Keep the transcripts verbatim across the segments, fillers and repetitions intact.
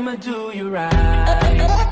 right, I'ma do you right.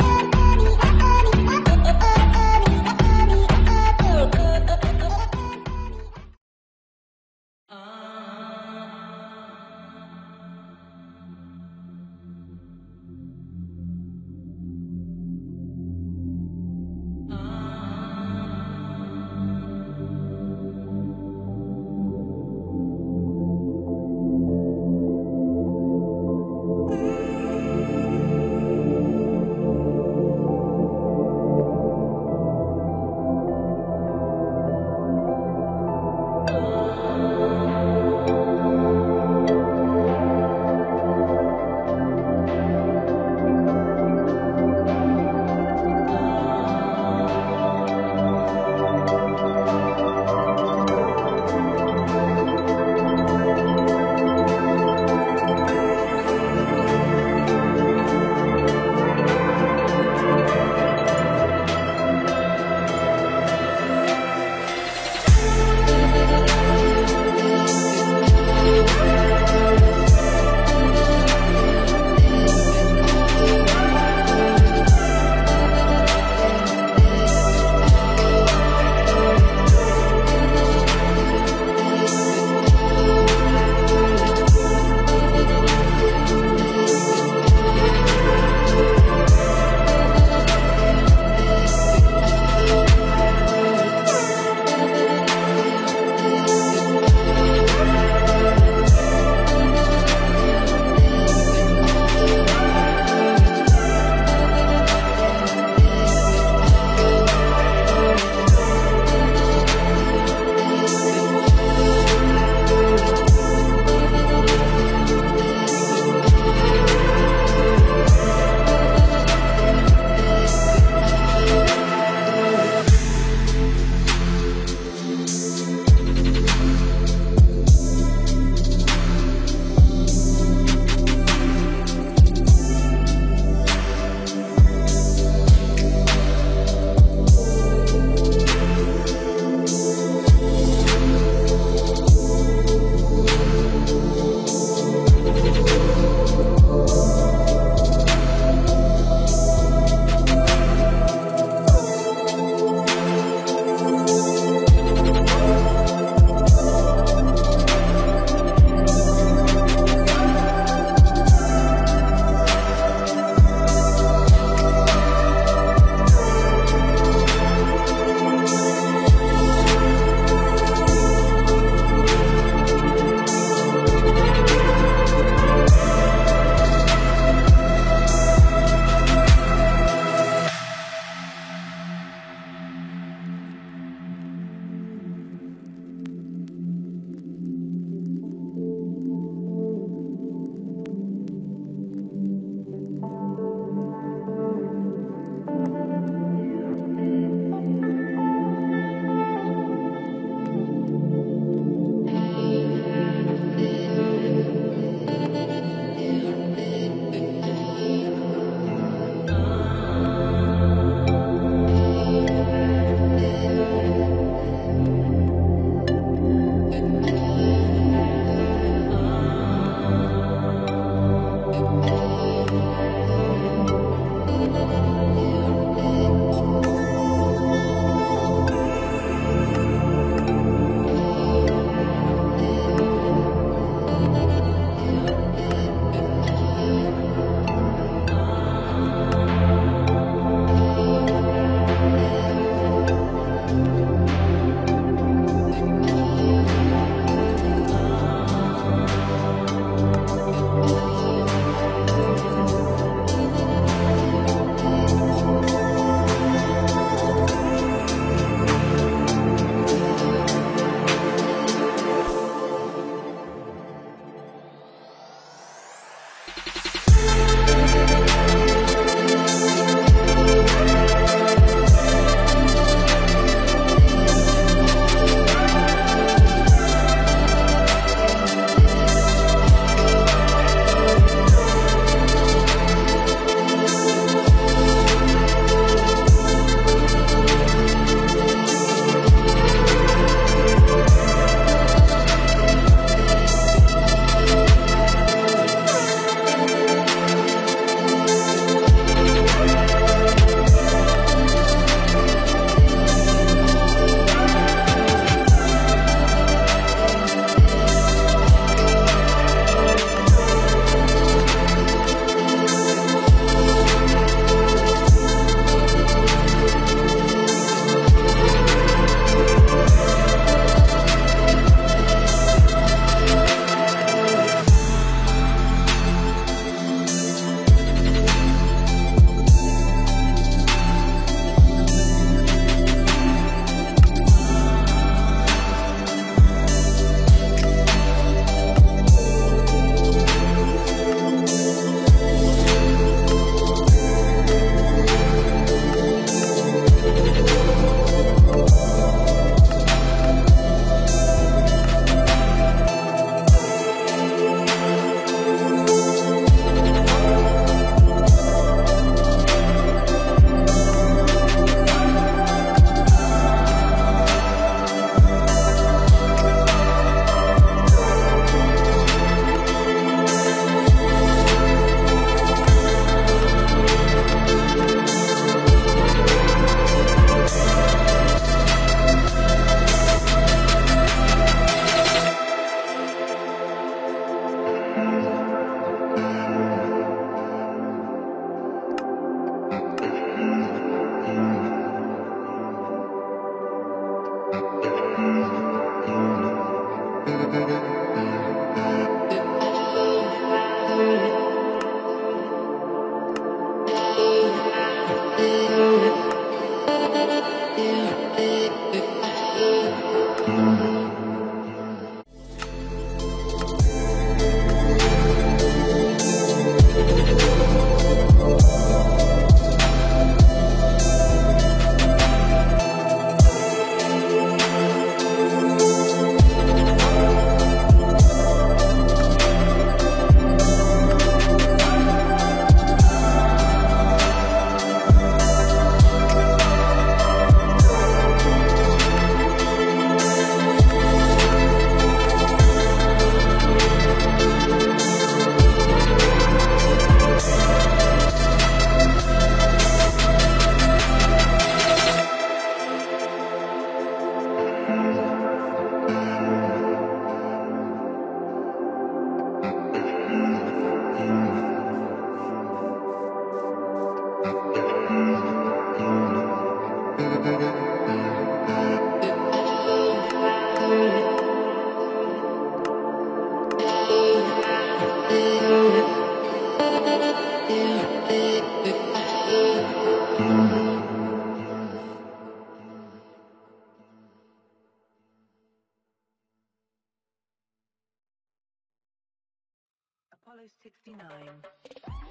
Apollo sixty-nine.